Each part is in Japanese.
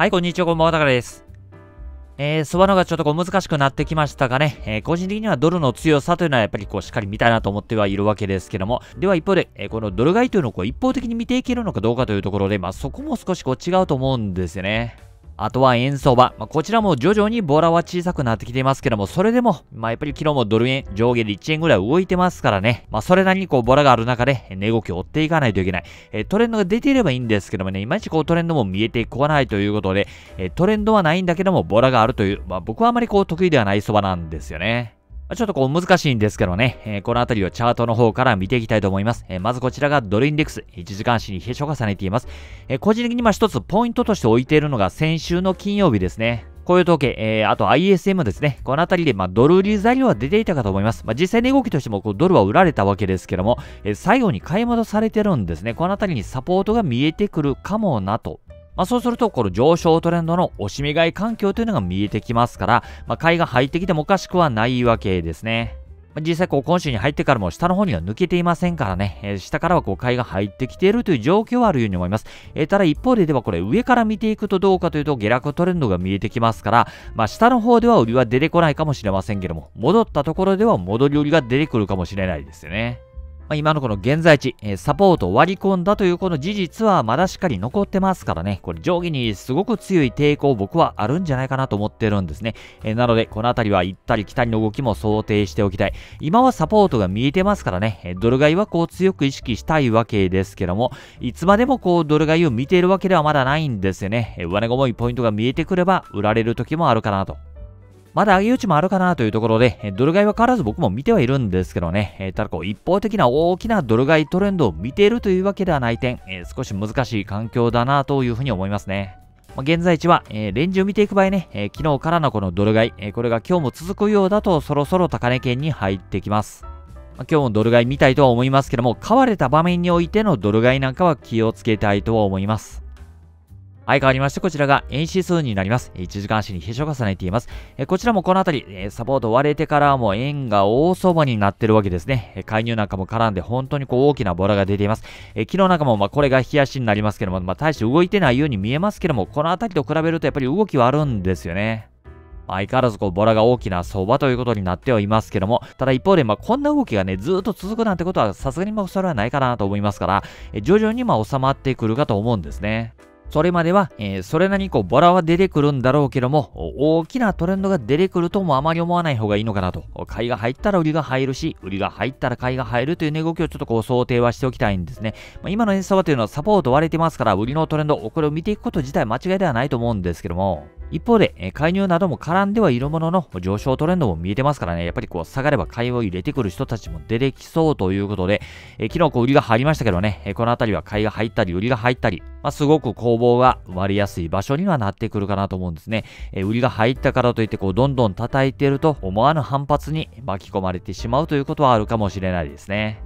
はい、こんにちは、こんばんは、たかです。相場の方がちょっとこう難しくなってきましたがね、個人的にはドルの強さというのはやっぱりこうしっかり見たいなと思ってはいるわけですけども、では一方で、このドル買いというのをこう一方的に見ていけるのかどうかというところで、まあそこも少しこう違うと思うんですよね。あとは円相場。まあ、こちらも徐々にボラは小さくなってきていますけども、それでも、まあ、やっぱり昨日もドル円上下で1円ぐらい動いてますからね。まあ、それなりにこうボラがある中で値動きを追っていかないといけない。トレンドが出ていればいいんですけどもね、いまいちこうトレンドも見えてこないということで、トレンドはないんだけどもボラがあるという、まあ、僕はあまりこう得意ではない相場なんですよね。ちょっとこう難しいんですけどね、このあたりをチャートの方から見ていきたいと思います。まずこちらがドルインデックス、1時間足に閉所を重ねています。個人的にまあ一つポイントとして置いているのが先週の金曜日ですね。雇用統計、あと ISM ですね。このあたりで、まあ、ドル売り材料は出ていたかと思います。まあ、実際に動きとしても、こう、ドルは売られたわけですけども、最後に買い戻されてるんですね。このあたりにサポートが見えてくるかもなと。まあそうすると、この上昇トレンドの押し目買い環境というのが見えてきますから、まあ、買いが入ってきてもおかしくはないわけですね。まあ、実際、こう今週に入ってからも下の方には抜けていませんからね、下からはこう買いが入ってきているという状況はあるように思います。ただ一方で、ではこれ上から見ていくとどうかというと、下落トレンドが見えてきますから、まあ、下の方では売りは出てこないかもしれませんけども、戻ったところでは戻り売りが出てくるかもしれないですよね。まあ今のこの現在地、サポートを割り込んだというこの事実はまだしっかり残ってますからね、これ上下にすごく強い抵抗僕はあるんじゃないかなと思ってるんですね。なのでこのあたりは行ったり来たりの動きも想定しておきたい。今はサポートが見えてますからね、ドル買いはこう強く意識したいわけですけども、いつまでもこうドル買いを見ているわけではまだないんですよね。上値ごもいポイントが見えてくれば売られる時もあるかなと。まだ上げ打ちもあるかなというところで、ドル買いは変わらず僕も見てはいるんですけどね、ただこう一方的な大きなドル買いトレンドを見ているというわけではない点、少し難しい環境だなというふうに思いますね。現在地は、レンジを見ていく場合ね、昨日からのこのドル買い、これが今日も続くようだとそろそろ高値圏に入ってきます。今日もドル買い見たいとは思いますけども、買われた場面においてのドル買いなんかは気をつけたいとは思います。はい、変わりまして、こちらが円指数になります。1時間足に閉所を重ねています。こちらもこのあたり、サポート割れてからも円が大相場になってるわけですね。介入なんかも絡んで本当にこう大きなボラが出ています。昨日なんかもまあこれが冷やしになりますけども、まあ大して動いてないように見えますけども、このあたりと比べるとやっぱり動きはあるんですよね。相変わらずこうボラが大きな相場ということになってはいますけども、ただ一方でまあこんな動きがね、ずっと続くなんてことはさすがにまあそれはないかなと思いますから、徐々にまあ収まってくるかと思うんですね。それまでは、それなりにこうボラは出てくるんだろうけども、大きなトレンドが出てくるともあまり思わない方がいいのかなと。買いが入ったら売りが入るし、売りが入ったら買いが入るという値動きをちょっとこう想定はしておきたいんですね。まあ、今の円相場というのはサポート割れてますから、売りのトレンド、これを見ていくこと自体間違いではないと思うんですけども、一方で、介入なども絡んではいるものの、上昇トレンドも見えてますからね、やっぱりこう下がれば買いを入れてくる人たちも出てきそうということで、昨日こう売りが入りましたけどね、このあたりは買いが入ったり、売りが入ったり、まあ、すごく攻防が生まれやすい場所にはなってくるかなと思うんですね。売りが入ったからといって、こうどんどん叩いていると、思わぬ反発に巻き込まれてしまうということはあるかもしれないですね。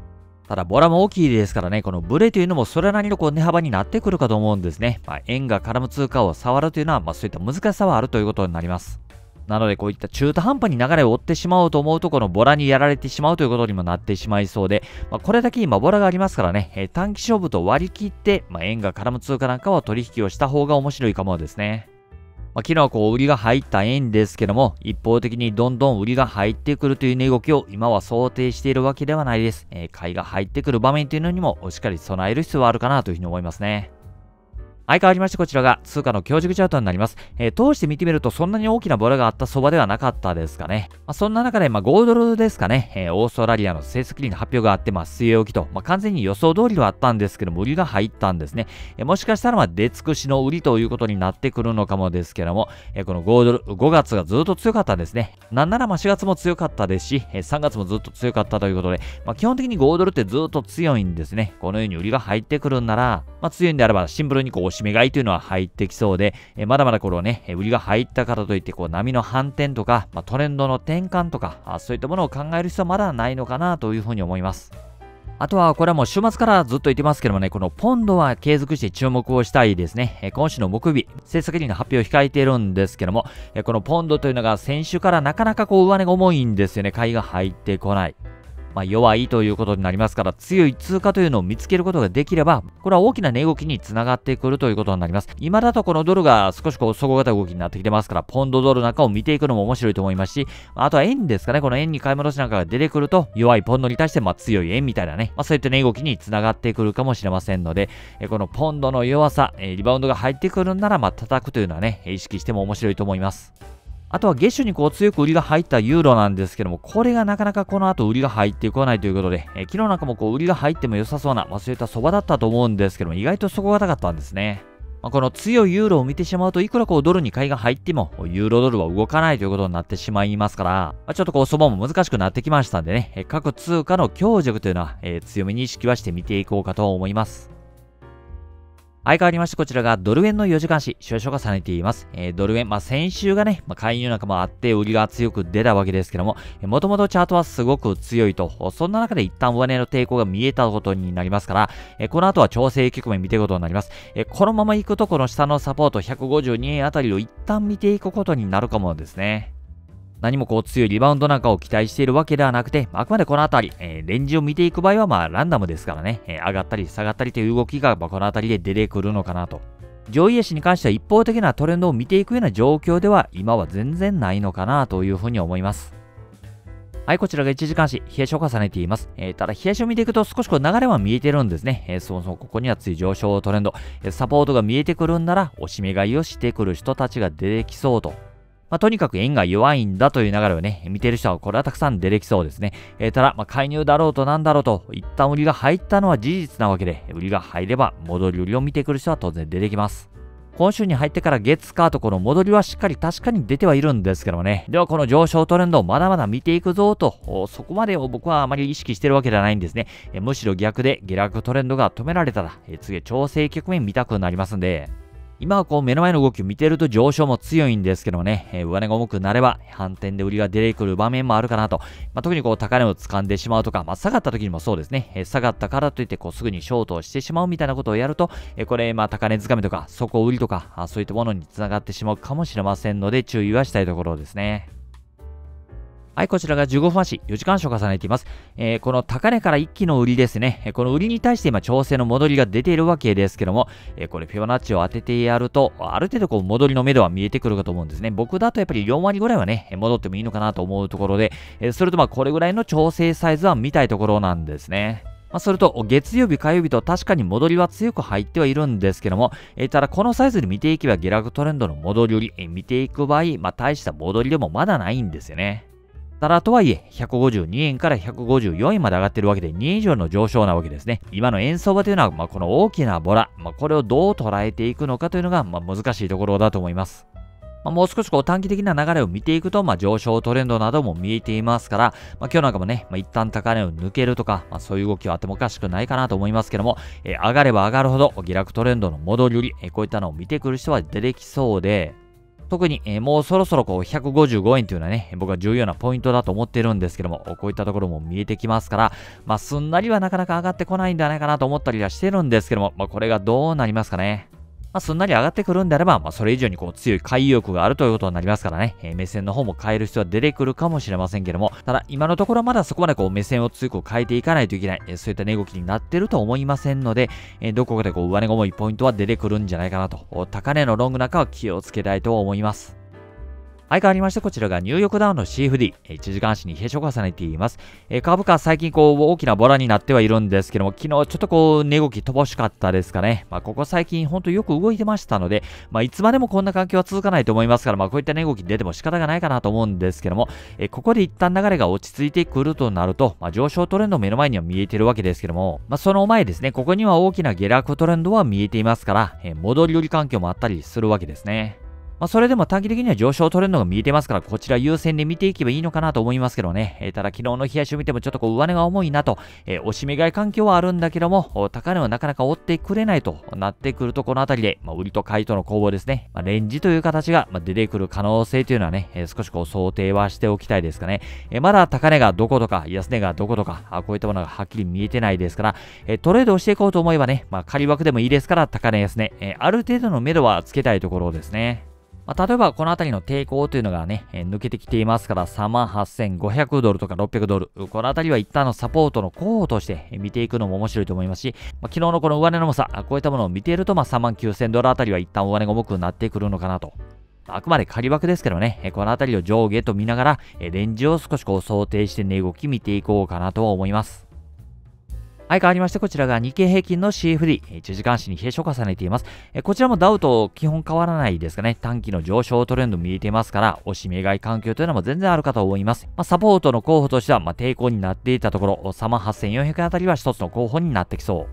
ただ、ボラも大きいですからね、このブレというのもそれなりのこう値幅になってくるかと思うんですね。まあ、円が絡む通貨を触るというのは、まあ、そういった難しさはあるということになります。なので、こういった中途半端に流れを追ってしまおうと思うと、このボラにやられてしまうということにもなってしまいそうで、まあ、これだけ今、ボラがありますからね、短期勝負と割り切って、まあ、円が絡む通貨なんかは取引をした方が面白いかもですね。まあ、昨日はこう売りが入った円ですけども、一方的にどんどん売りが入ってくるという値動きを今は想定しているわけではないです。買いが入ってくる場面というのにもしっかり備える必要はあるかなというふうに思いますね。はい、変わりましてこちらが通貨の強軸チャートになります。通して見てみるとそんなに大きなボラがあった相場ではなかったですかね。まあ、そんな中で、まあ、5ドルですかね、オーストラリアの政策金利の発表があって、まあ、据え置きと、まあ、完全に予想通りはあったんですけども、売りが入ったんですね。もしかしたら、まあ、出尽くしの売りということになってくるのかもですけども、この5ドル、5月がずっと強かったんですね。なんなら、まあ、4月も強かったですし、3月もずっと強かったということで、まあ、基本的に5ドルってずっと強いんですね。このように売りが入ってくるんなら、まあ、強いんであれば、シンプルにこう、押し目買いというのは入ってきそうで、まだまだこれをね、売りが入ったからといって、こう、波の反転とか、まあ、トレンドの転換とか、そういったものを考える必要はまだないのかなというふうに思います。あとは、これはもう週末からずっと言ってますけどもね、このポンドは継続して注目をしたいですね。今週の木曜日、政策金利の発表を控えているんですけども、このポンドというのが先週からなかなかこう、上値が重いんですよね。買いが入ってこない。弱いということになりますから、強い通貨というのを見つけることができれば、これは大きな値動きにつながってくるということになります。今だとこのドルが少しこう底堅い動きになってきてますから、ポンドドルなんかを見ていくのも面白いと思いますし、あとは円ですかね、この円に買い戻しなんかが出てくると、弱いポンドに対して強い円みたいなね、そういった値動きにつながってくるかもしれませんので、このポンドの弱さ、リバウンドが入ってくるんなら、叩くというのはね、意識しても面白いと思います。あとは月初にこう強く売りが入ったユーロなんですけども、これがなかなかこの後売りが入ってこないということで、昨日なんかもこう売りが入っても良さそうな、そういった相場だったと思うんですけども、意外と底堅かったんですね。この強いユーロを見てしまうと、いくらこうドルに買いが入っても、ユーロドルは動かないということになってしまいますから、ちょっとこう相場も難しくなってきましたんでね、各通貨の強弱というのは、強めに意識はして見ていこうかと思います。相変わりまして、こちらがドル円の4時間足、収書がされています。ドル円、先週がね、介入なんかもあって、売りが強く出たわけですけども、もともとチャートはすごく強いと、そんな中で一旦上値の抵抗が見えたことになりますから、この後は調整局面見ていくことになります。このまま行くと、この下のサポート152円あたりを一旦見ていくことになるかもですね。何もこう強いリバウンドなんかを期待しているわけではなくて、あくまでこのあたり、レンジを見ていく場合はランダムですからね、上がったり下がったりという動きがこのあたりで出てくるのかなと。上位足に関しては一方的なトレンドを見ていくような状況では今は全然ないのかなというふうに思います。はい、こちらが1時間足、冷やしを重ねています。ただ、冷やしを見ていくと少しこう流れは見えてるんですね。そもそもここには強い上昇トレンド、サポートが見えてくるんなら、おしめ買いをしてくる人たちが出てきそうと。とにかく円が弱いんだという流れをね、見てる人はこれはたくさん出てきそうですね。ただ、介入だろうとなんだろうと、一旦売りが入ったのは事実なわけで、売りが入れば戻り売りを見てくる人は当然出てきます。今週に入ってから月火とこの戻りはしっかり確かに出てはいるんですけどもね。ではこの上昇トレンドをまだまだ見ていくぞと、そこまでを僕はあまり意識してるわけではないんですね。むしろ逆で下落トレンドが止められたら、次調整局面見たくなりますんで、今はこう目の前の動きを見てると上昇も強いんですけどね、上値が重くなれば反転で売りが出てくる場面もあるかなと。特にこう高値を掴んでしまうとか、下がった時にもそうですね、下がったからといってこうすぐにショートをしてしまうみたいなことをやると、これ高値掴みとか底売りとか、そういったものにつながってしまうかもしれませんので注意はしたいところですね。はい、こちらが15分足、4時間足を重ねています。この高値から一気の売りですね。この売りに対して今調整の戻りが出ているわけですけども、これフィボナッチを当ててやると、ある程度こう戻りの目処は見えてくるかと思うんですね。僕だとやっぱり4割ぐらいはね、戻ってもいいのかなと思うところで、それとこれぐらいの調整サイズは見たいところなんですね。それと、月曜日、火曜日と確かに戻りは強く入ってはいるんですけども、ただこのサイズで見ていけば下落トレンドの戻り売り、見ていく場合、大した戻りでもまだないんですよね。ただとはいえ、152円から154円まで上がっているわけで、2円以上の上昇なわけですね。今の円相場というのは、この大きなボラ、これをどう捉えていくのかというのが、難しいところだと思います。もう少しこう短期的な流れを見ていくと、上昇トレンドなども見えていますから、今日なんかもね、一旦高値を抜けるとか、そういう動きはあってもおかしくないかなと思いますけども、上がれば上がるほど、下落トレンドの戻り売り、こういったのを見てくる人は出てきそうで、特に、もうそろそろこう155円というのはね、僕は重要なポイントだと思ってるんですけども、こういったところも見えてきますから、すんなりはなかなか上がってこないんじゃないかなと思ったりはしてるんですけども、これがどうなりますかね。すんなり上がってくるんであれば、それ以上にこう強い買い意欲があるということになりますからね、目線の方も変える必要は出てくるかもしれませんけども、ただ今のところまだそこまでこう目線を強く変えていかないといけない、そういった値動きになってると思いませんので、どこかでこう上値が重いポイントは出てくるんじゃないかなと、高値のロングなんかは気をつけたいと思います。相変わりまして、こちらがニューヨークダウンの CFD、1時間足に閉所を重ねています。株価は最近こう大きなボラになってはいるんですけども、昨日ちょっとこう値動き乏しかったですかね。ここ最近本当よく動いてましたので、いつまでもこんな環境は続かないと思いますから、こういった値動き出ても仕方がないかなと思うんですけども、ここで一旦流れが落ち着いてくるとなると、上昇トレンド目の前には見えてるわけですけども、その前ですね、ここには大きな下落トレンドは見えていますから、戻り売り環境もあったりするわけですね。それでも短期的には上昇トレンドが見えてますから、こちら優先で見ていけばいいのかなと思いますけどね。ただ昨日の冷やしを見てもちょっとこう上値が重いなと、おしめ買い環境はあるんだけども、高値はなかなか追ってくれないとなってくると、このあたりで、売りと買いとの攻防ですね。レンジという形が出てくる可能性というのはね、少しこう想定はしておきたいですかね。まだ高値がどことか、安値がどことか、こういったものがはっきり見えてないですから、トレードをしていこうと思えばね、仮枠でもいいですから、高値安値、ある程度の目処はつけたいところですね。例えばこのあたりの抵抗というのがね、抜けてきていますから38500ドルとか600ドル、このあたりは一旦のサポートの候補として見ていくのも面白いと思いますし、昨日のこの上値の重さ、こういったものを見ていると39000ドルあたりは一旦上値が重くなってくるのかなと。あくまで仮枠ですけどね、このあたりを上下と見ながらレンジを少しこう想定して値動き見ていこうかなと思います。はい、変わりましてこちらが日経平均の CFD、1時間足に閉所を重ねています。こちらもダウと基本変わらないですかね。短期の上昇トレンド見えていますから、押し目買い環境というのも全然あるかと思います。サポートの候補としては、抵抗になっていたところ、38400あたりは一つの候補になってきそう。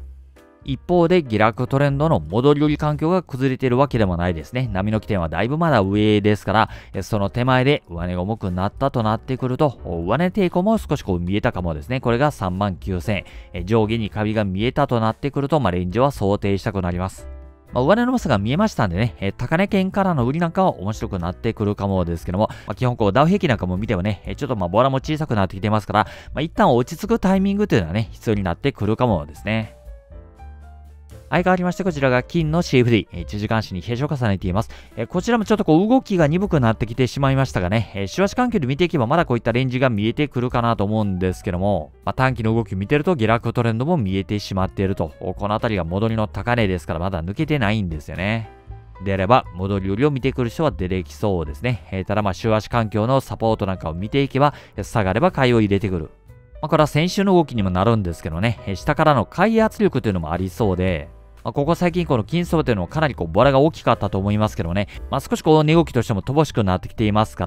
一方で下落トレンドの戻り売り環境が崩れているわけでもないですね。波の起点はだいぶまだ上ですから、その手前で上値が重くなったとなってくると、上値抵抗も少しこう見えたかもですね。これが39000。上下にカビが見えたとなってくると、レンジは想定したくなります。上値の重さが見えましたんでね、高値圏からの売りなんかは面白くなってくるかもですけども、基本こうダウ平均なんかも見てもね、ちょっとボラも小さくなってきてますから、一旦落ち着くタイミングというのはね、必要になってくるかもですね。はい、変わりまして、こちらが金の CFD、1時間足に閉所を重ねています。こちらもちょっとこう動きが鈍くなってきてしまいましたがね、週足環境で見ていけばまだこういったレンジが見えてくるかなと思うんですけども、短期の動きを見てると下落トレンドも見えてしまっていると、このあたりが戻りの高値ですからまだ抜けてないんですよね。であれば、戻り売りを見てくる人は出てきそうですね。ただ週足環境のサポートなんかを見ていけば、下がれば買いを入れてくる。これは先週の動きにもなるんですけどね、下からの買い圧力というのもありそうで、ここ最近この金相場というのもかなりボラが大きかったと思いますけどね、少しこう値動きとしても乏しくなってきていますか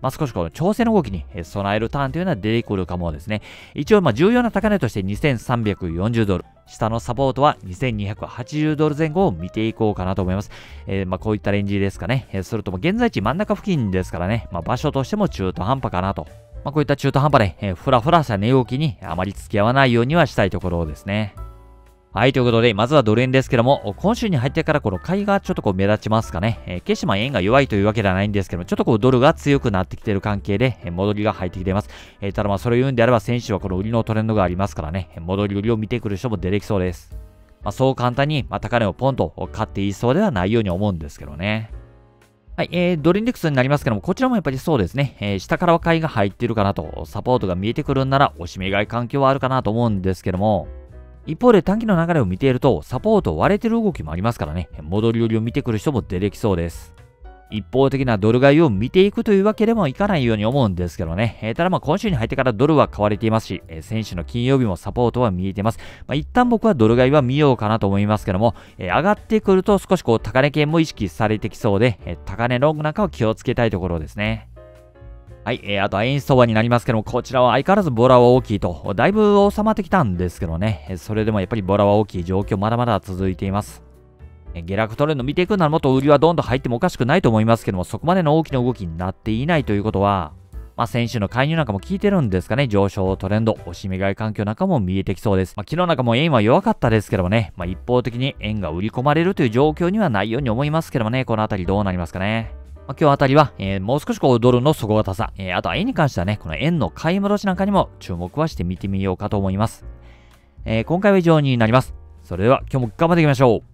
ら、少しこの調整の動きに備えるターンというのは出てくるかもですね。一応重要な高値として2340ドル、下のサポートは2280ドル前後を見ていこうかなと思います。こういったレンジですかね。それとも現在地真ん中付近ですからね、場所としても中途半端かなと。こういった中途半端で、ふらふらした値動きにあまり付き合わないようにはしたいところですね。はい、ということで、まずはドル円ですけども、今週に入ってからこの買いがちょっとこう目立ちますかね。決して円が弱いというわけではないんですけども、ちょっとこうドルが強くなってきている関係で、戻りが入ってきています。ただそれを言うんであれば、先週はこの売りのトレンドがありますからね、戻り売りを見てくる人も出てきそうです。そう簡単に高値をポンと買っていそうではないように思うんですけどね。はい、ドルインデックスになりますけども、こちらもやっぱりそうですね。下からは買いが入っているかなと、サポートが見えてくるんなら、押し目買い環境はあるかなと思うんですけども、一方で短期の流れを見ていると、サポートを割れている動きもありますからね、戻り売りを見てくる人も出てきそうです。一方的なドル買いを見ていくというわけでもいかないように思うんですけどね。ただ今週に入ってからドルは買われていますし、先週の金曜日もサポートは見えています。一旦僕はドル買いは見ようかなと思いますけども、上がってくると少しこう高値圏も意識されてきそうで、高値ロングなんかを気をつけたいところですね。はい、あとは円相場になりますけども、こちらは相変わらずボラは大きいと、だいぶ収まってきたんですけどね。それでもやっぱりボラは大きい状況まだまだ続いています。下落トレンド見ていくならもっと売りはどんどん入ってもおかしくないと思いますけども、そこまでの大きな動きになっていないということは、先週の介入なんかも効いてるんですかね、上昇トレンド、押し目買い環境なんかも見えてきそうです。昨日なんかも円は弱かったですけどもね、一方的に円が売り込まれるという状況にはないように思いますけどもね、このあたりどうなりますかね。今日あたりは、もう少しこうドルの底堅さ、あとは円に関してはね、この円の買い戻しなんかにも注目はして見てみようかと思います。今回は以上になります。それでは今日も頑張っていきましょう。